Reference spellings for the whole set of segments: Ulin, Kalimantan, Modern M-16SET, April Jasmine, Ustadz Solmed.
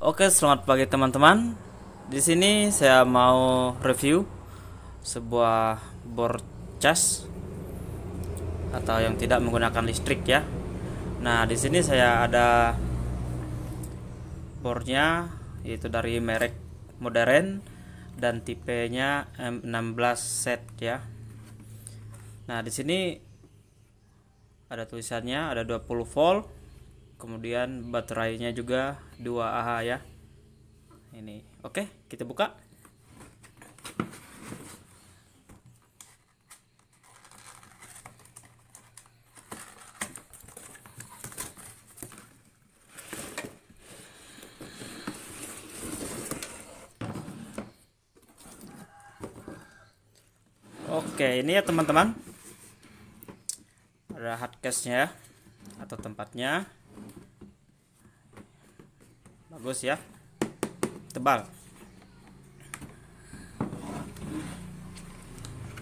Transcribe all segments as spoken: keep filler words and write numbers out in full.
Oke, selamat pagi teman-teman. Di sini saya mau review sebuah board cas atau yang tidak menggunakan listrik ya. Nah, di sini saya ada boardnya, yaitu dari merek Modern dan tipenya M enam belas set ya. Nah, di sini ada tulisannya, ada dua puluh volt, kemudian baterainya juga dua Ah ya. Ini oke, kita buka. Oke, ini ya teman-teman, ada hardcase-nya atau tempatnya bagus ya, tebal.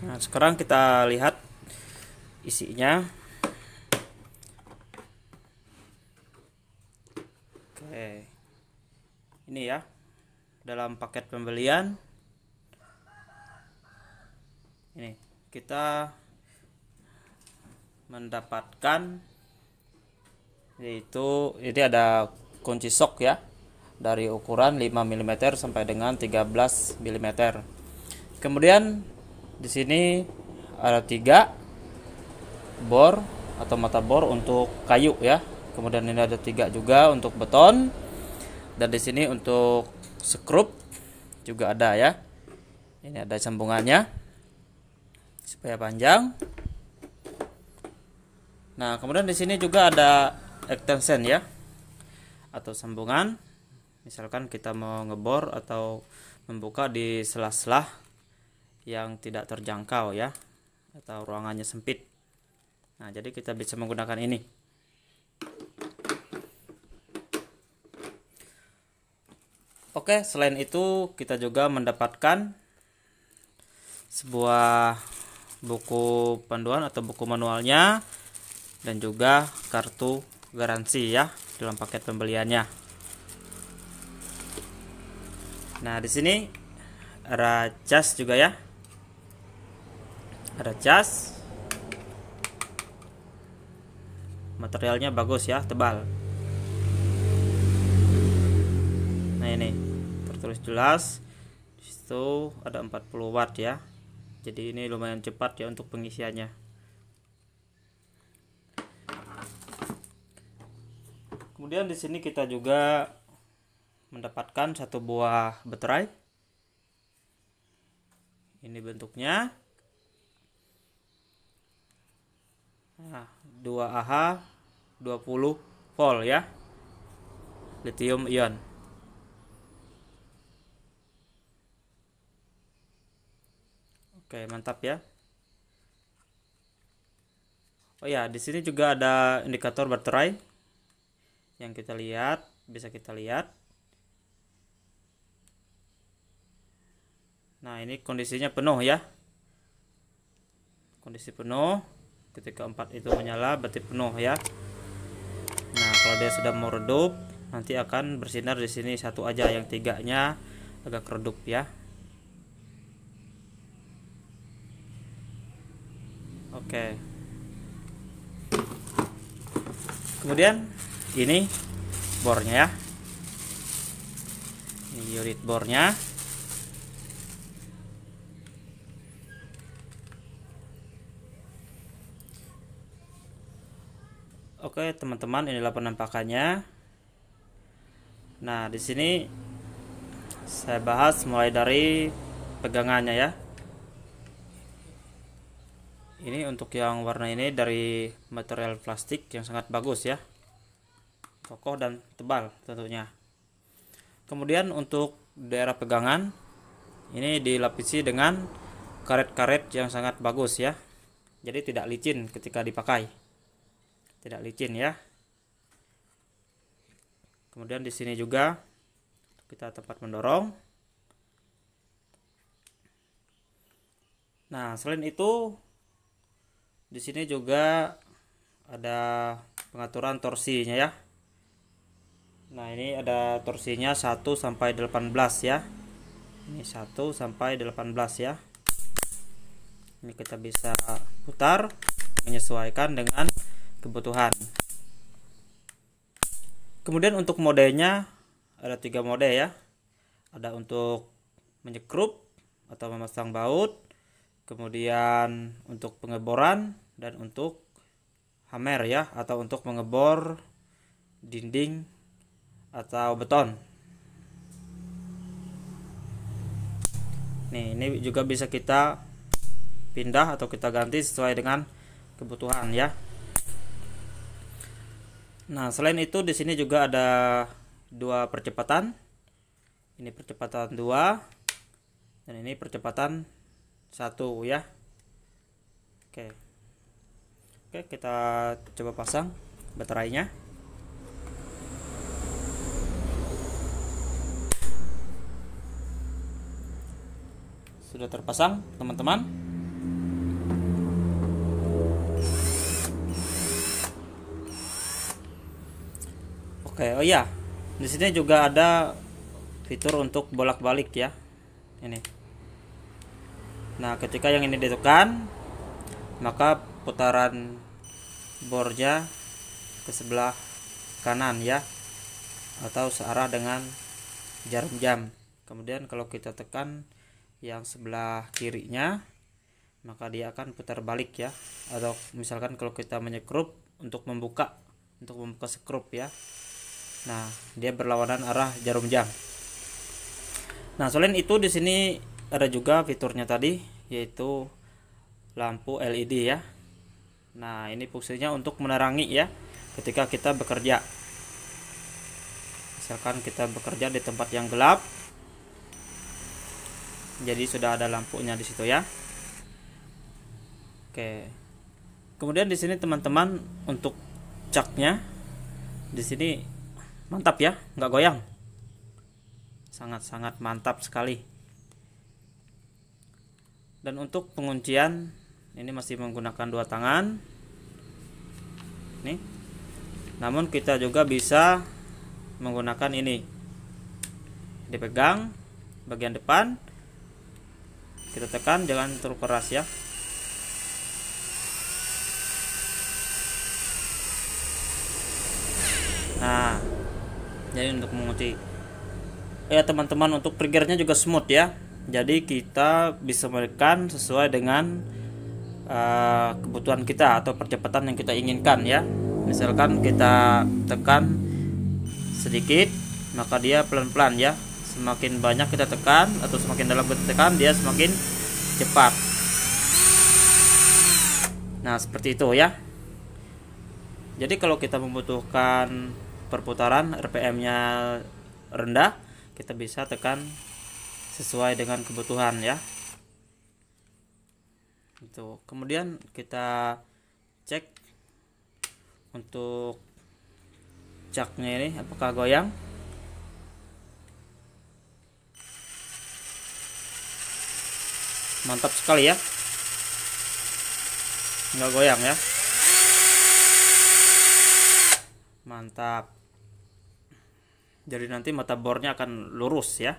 Nah, sekarang kita lihat isinya. Oke, ini ya dalam paket pembelian. Ini kita mendapatkan, yaitu ini ada kunci sok ya, dari ukuran lima milimeter sampai dengan tiga belas milimeter. Kemudian di sini ada tiga bor atau mata bor untuk kayu ya. Kemudian ini ada tiga juga untuk beton, dan di sini untuk skrup juga ada ya. Ini ada sambungannya supaya panjang. Nah, kemudian di sini juga ada extension ya, atau sambungan. Misalkan kita mau ngebor atau membuka di sela-sela yang tidak terjangkau ya, atau ruangannya sempit. Nah, jadi kita bisa menggunakan ini. Oke, selain itu kita juga mendapatkan sebuah buku panduan atau buku manualnya, dan juga kartu garansi ya dalam paket pembeliannya. Nah, di sini ada cas juga ya, ada cas. Materialnya bagus ya, tebal. Nah, ini tertulis jelas. Di situ ada empat puluh watt ya. Jadi ini lumayan cepat ya untuk pengisiannya. Kemudian di sini kita juga mendapatkan satu buah baterai. Ini bentuknya. Nah, dua Ah dua puluh volt ya. Lithium ion. Oke, mantap ya. Oh ya, di sini juga ada indikator baterai yang kita lihat, bisa kita lihat. Nah, ini kondisinya penuh ya, kondisi penuh. Ketika empat itu menyala berarti penuh ya. Nah, kalau dia sudah mau redup, nanti akan bersinar di sini satu aja, yang tiganya agak redup ya. Oke, kemudian ini bornya ya, ini unit bornya. Oke teman-teman, inilah penampakannya. Nah, di sini saya bahas mulai dari pegangannya ya. Ini untuk yang warna ini dari material plastik yang sangat bagus ya, kokoh dan tebal tentunya. Kemudian untuk daerah pegangan ini dilapisi dengan karet-karet yang sangat bagus ya, jadi tidak licin ketika dipakai, tidak licin ya. Kemudian di sini juga kita tempat mendorong. Nah, selain itu di sini juga ada pengaturan torsinya ya. Nah, ini ada torsinya satu sampai delapan belas ya. Ini satu sampai delapan belas ya. Ini kita bisa putar menyesuaikan dengan kebutuhan. Kemudian untuk modenya ada tiga mode ya. Ada untuk menyekrup atau memasang baut, kemudian untuk pengeboran, dan untuk hammer ya, atau untuk mengebor dinding atau beton. Nih, ini juga bisa kita pindah atau kita ganti sesuai dengan kebutuhan ya. Nah, selain itu di sini juga ada dua percepatan. Ini percepatan dua dan ini percepatan satu ya. Oke. Oke, kita coba pasang baterainya. Sudah terpasang, teman-teman. Oke, oh iya. Di sini juga ada fitur untuk bolak-balik ya. Ini. Nah, ketika yang ini ditekan, maka putaran bornya ke sebelah kanan ya, atau searah dengan jarum jam. Kemudian kalau kita tekan yang sebelah kirinya, maka dia akan putar balik ya. Atau misalkan kalau kita menyekrup untuk membuka, untuk membuka sekrup ya. Nah, dia berlawanan arah jarum jam. Nah, selain itu di sini ada juga fiturnya tadi, yaitu lampu L E D ya. Nah, ini fungsinya untuk menerangi ya ketika kita bekerja. Misalkan kita bekerja di tempat yang gelap, jadi sudah ada lampunya di situ ya. Oke. Kemudian di sini teman-teman untuk caknya di sini mantap ya, nggak goyang. Sangat-sangat mantap sekali. Dan untuk penguncian ini masih menggunakan dua tangan. Nih. Namun kita juga bisa menggunakan ini. Dipegang bagian depan, kita tekan, jangan terlalu keras ya. Nah, jadi untuk mengunci ya teman-teman, untuk triggernya juga smooth ya, jadi kita bisa menekan sesuai dengan uh, kebutuhan kita atau percepatan yang kita inginkan ya. Misalkan kita tekan sedikit, maka dia pelan-pelan ya. Semakin banyak kita tekan atau semakin dalam kita tekan, dia semakin cepat. Nah, seperti itu ya. Jadi kalau kita membutuhkan perputaran R P M-nya rendah, kita bisa tekan sesuai dengan kebutuhan ya. Itu. Kemudian kita cek untuk caknya ini apakah goyang. Mantap sekali ya. Enggak goyang ya. Mantap. Jadi nanti mata bornya akan lurus ya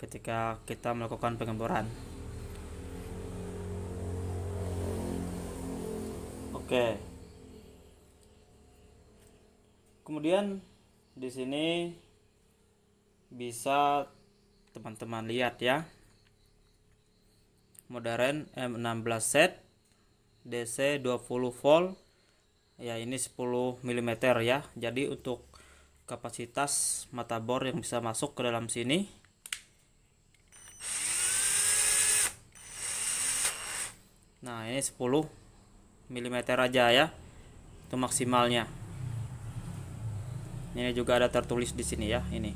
ketika kita melakukan pengeboran. Oke. Kemudian di sini bisa teman-teman lihat ya. Modern M enam belas set D C dua puluh volt ya, ini sepuluh milimeter ya. Jadi untuk kapasitas mata bor yang bisa masuk ke dalam sini nah ini sepuluh milimeter aja ya, itu maksimalnya. Ini juga ada tertulis di sini ya, ini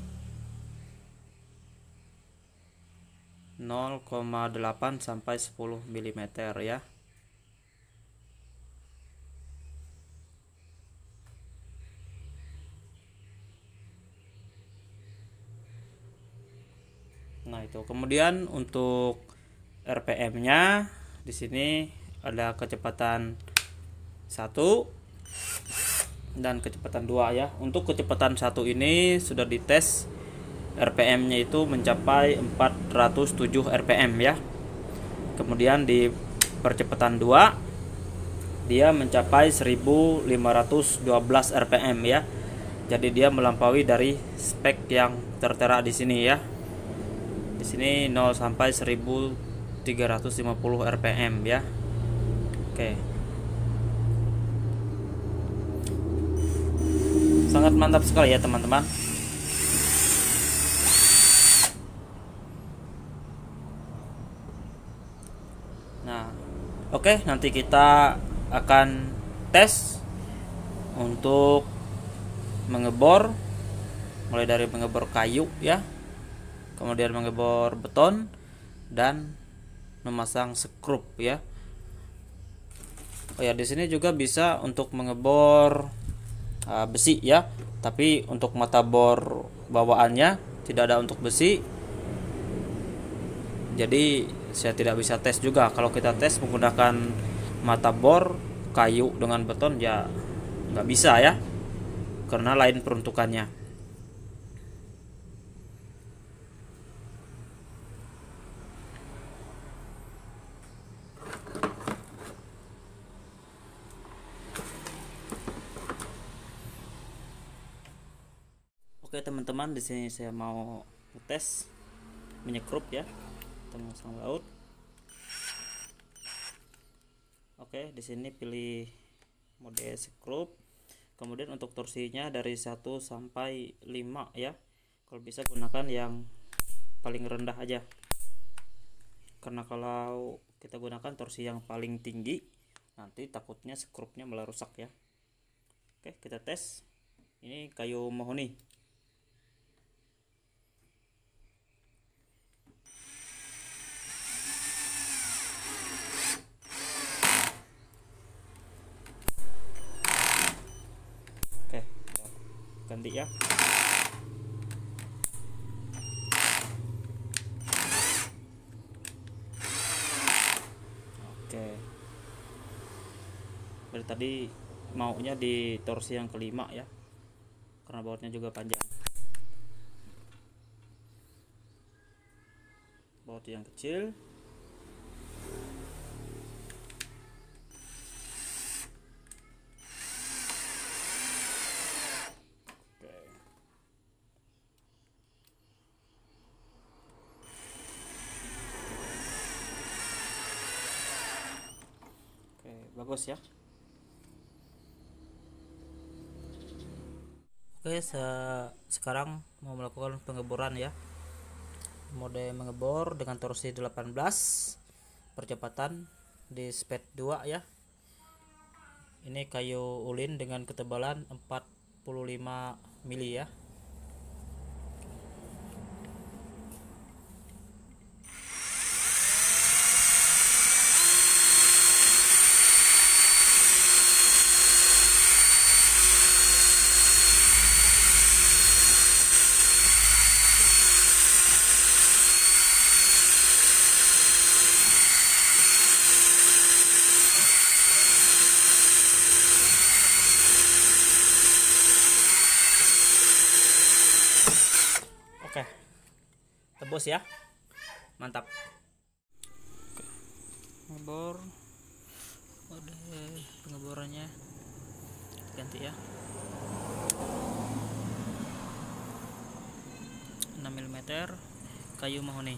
nol koma delapan sampai sepuluh milimeter ya. Nah, itu. Kemudian untuk R P M-nya di sini ada kecepatan satu, dan kecepatan dua ya. Untuk kecepatan satu ini sudah dites R P M nya itu mencapai empat ratus tujuh R P M ya. Kemudian di percepatan dua dia mencapai seribu lima ratus dua belas R P M ya. Jadi dia melampaui dari spek yang tertera di sini ya. Di sini nol sampai seribu tiga ratus lima puluh R P M ya. Oke. Sangat mantap sekali ya teman-teman. Nah, oke, nanti kita akan tes untuk mengebor, mulai dari mengebor kayu ya, kemudian mengebor beton dan memasang skrup ya. Oh ya, di sini juga bisa untuk mengebor uh, besi ya, tapi untuk mata bor bawaannya tidak ada untuk besi, jadi saya tidak bisa tes juga. Kalau kita tes menggunakan mata bor kayu dengan beton ya nggak bisa ya, karena lain peruntukannya. Oke teman-teman, di sini saya mau tes menyekrup ya. Memasang baut. Oke, di sini pilih mode skrup. Kemudian untuk torsinya dari satu sampai lima ya. Kalau bisa gunakan yang paling rendah aja. Karena kalau kita gunakan torsi yang paling tinggi, nanti takutnya skrupnya malah rusak ya. Oke, kita tes. Ini kayu mahoni. Ganti ya. Oke. Berarti tadi maunya di torsi yang kelima ya. Karena bautnya juga panjang. Baut yang kecil. Bagus ya. Oke, se sekarang mau melakukan pengeboran ya. Mode mengebor dengan torsi delapan belas, percepatan di speed dua ya. Ini kayu ulin dengan ketebalan empat puluh lima mili ya. Tebus ya, mantap. Ngebor, udah pengeborannya ganti ya, enam milimeter kayu mahoni.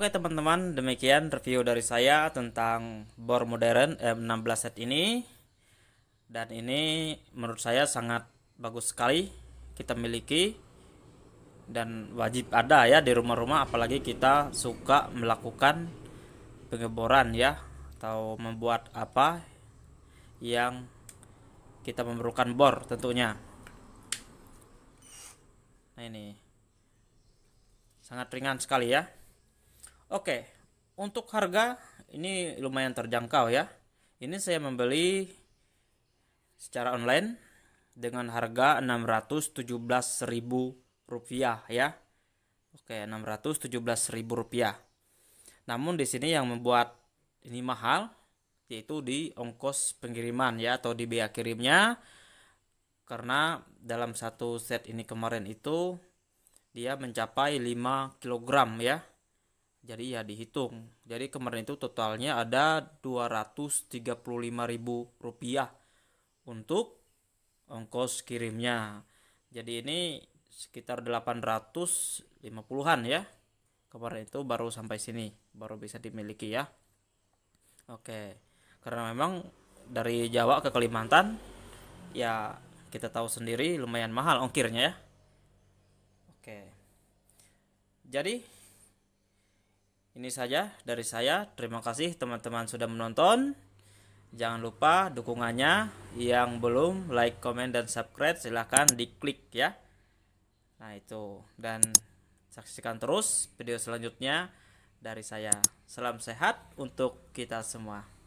Oke teman-teman, demikian review dari saya tentang bor modern M enam belas set ini. Dan ini menurut saya sangat bagus sekali kita miliki dan wajib ada ya di rumah-rumah, apalagi kita suka melakukan pengeboran ya, atau membuat apa yang kita memerlukan bor tentunya. Nah ini sangat ringan sekali ya. Oke, untuk harga ini lumayan terjangkau ya. Ini saya membeli secara online dengan harga enam ratus tujuh belas ribu rupiah ya. Oke, enam ratus tujuh belas ribu rupiah. Namun di sini yang membuat ini mahal yaitu di ongkos pengiriman ya, atau di biaya kirimnya, karena dalam satu set ini kemarin itu dia mencapai lima kilogram ya, jadi ya dihitung, jadi kemarin itu totalnya ada dua ratus tiga puluh lima ribu rupiah untuk ongkos kirimnya. Jadi ini sekitar delapan ratus lima puluhan ya, kemarin itu baru sampai sini, baru bisa dimiliki ya. Oke, karena memang dari Jawa ke Kalimantan ya kita tahu sendiri lumayan mahal ongkirnya ya. Oke, jadi ini saja dari saya. Terima kasih teman-teman sudah menonton. Jangan lupa dukungannya. Yang belum like, komen, dan subscribe silahkan diklik ya. Nah itu, dan saksikan terus video selanjutnya dari saya. Salam sehat untuk kita semua.